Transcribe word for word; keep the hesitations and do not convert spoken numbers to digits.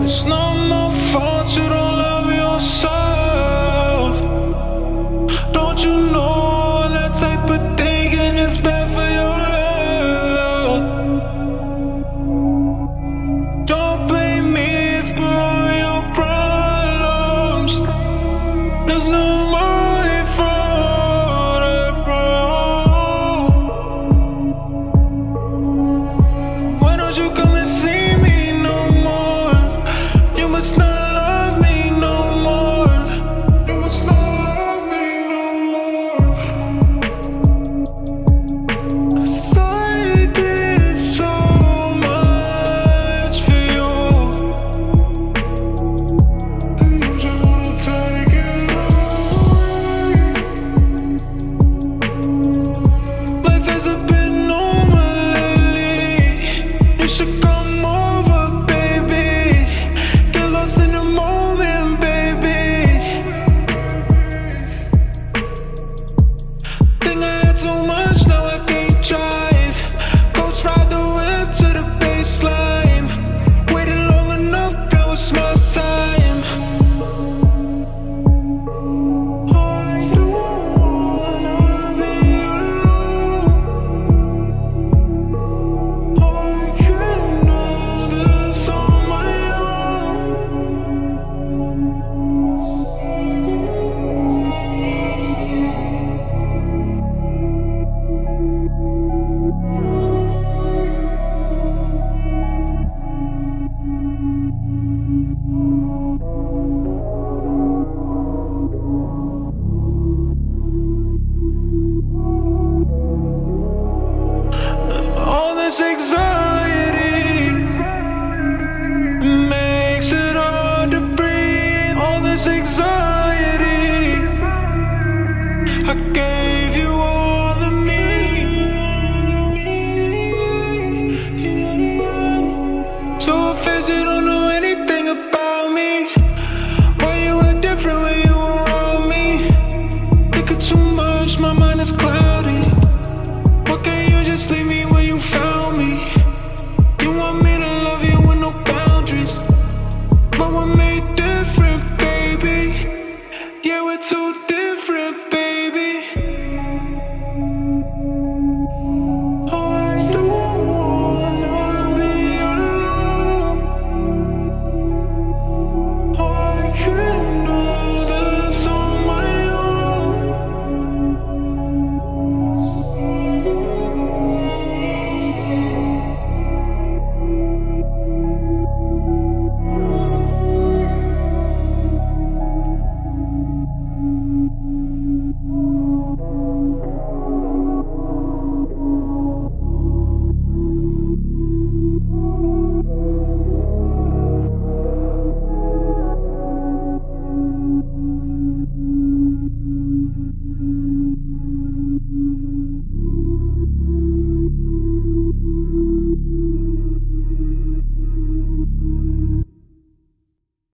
It's no more fun to don't love yourself. Don't you know that type of thinking is bad for your health? Don't blame me for all your problems. There's no more for it, bro. Why don't you come and see? You must not love me no more. You must not love me no more. 'Cause I did so much for you, and you just wanna take it away. Life has a bit normal lately. You should come on. This anxiety makes it hard to breathe. All this anxiety